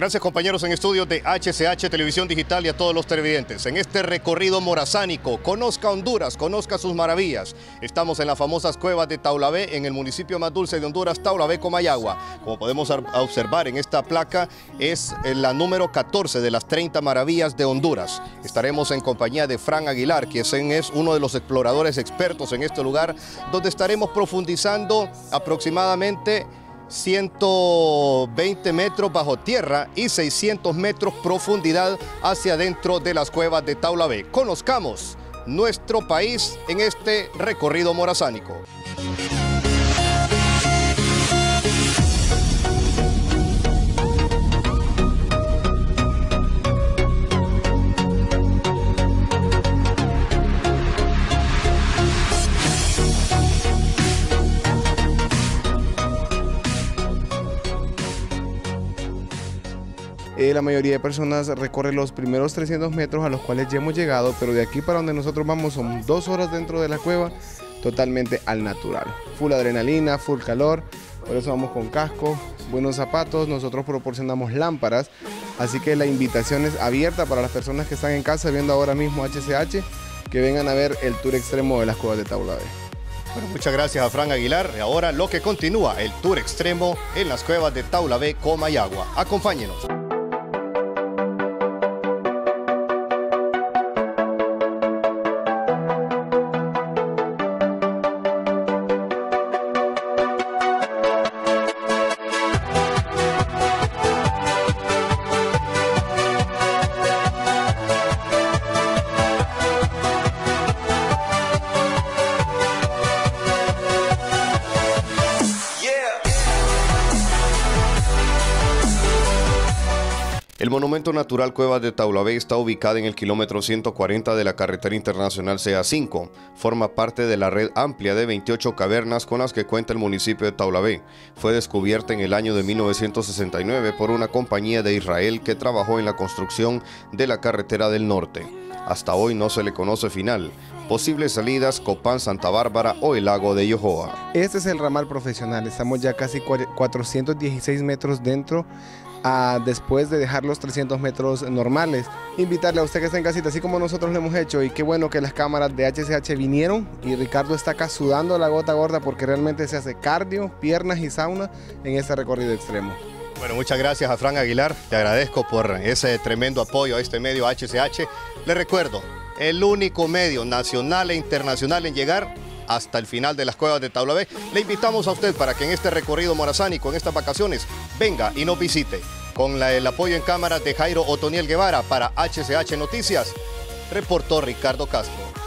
Gracias, compañeros en estudios de HCH, Televisión Digital, y a todos los televidentes. En este recorrido morazánico, conozca Honduras, conozca sus maravillas. Estamos en las famosas cuevas de Taulabé, en el municipio más dulce de Honduras, Taulabé, Comayagua. Como podemos observar en esta placa, es la número 14 de las 30 maravillas de Honduras. Estaremos en compañía de Fran Aguilar, quien es uno de los exploradores expertos en este lugar, donde estaremos profundizando aproximadamente 120 metros bajo tierra y 600 metros profundidad hacia adentro de las cuevas de Taulabé. Conozcamos nuestro país en este recorrido morazánico. La mayoría de personas recorre los primeros 300 metros a los cuales ya hemos llegado, pero de aquí para donde nosotros vamos son 2 horas dentro de la cueva, totalmente al natural. Full adrenalina, full calor, por eso vamos con casco, buenos zapatos, nosotros proporcionamos lámparas, así que la invitación es abierta para las personas que están en casa viendo ahora mismo HCH, que vengan a ver el tour extremo de las cuevas de Taulabé. Bueno, muchas gracias a Fran Aguilar. Ahora lo que continúa, el tour extremo en las cuevas de Taulabé, Comayagua. Acompáñenos. El monumento natural Cuevas de Taulabé está ubicado en el kilómetro 140 de la carretera internacional CA5. Forma parte de la red amplia de 28 cavernas con las que cuenta el municipio de Taulabé. Fue descubierta en el año de 1969 por una compañía de Israel que trabajó en la construcción de la carretera del norte. Hasta hoy no se le conoce final. Posibles salidas: Copán, Santa Bárbara o el lago de Yohoa. Este es el ramal profesional. Estamos ya casi 416 metros dentro, después de dejar los 300 metros normales. Invitarle a usted que está en casita, así como nosotros lo hemos hecho, y qué bueno que las cámaras de HCH vinieron y Ricardo está acá sudando la gota gorda porque realmente se hace cardio, piernas y sauna en este recorrido extremo. Bueno, muchas gracias a Fran Aguilar, te agradezco por ese tremendo apoyo a este medio HCH. Les recuerdo, el único medio nacional e internacional en llegar hasta el final de las cuevas de Taulabé. Le invitamos a usted para que en este recorrido morazánico, en estas vacaciones, venga y nos visite. Con el apoyo en cámara de Jairo Otoniel Guevara para HCH Noticias, reportó Ricardo Castro.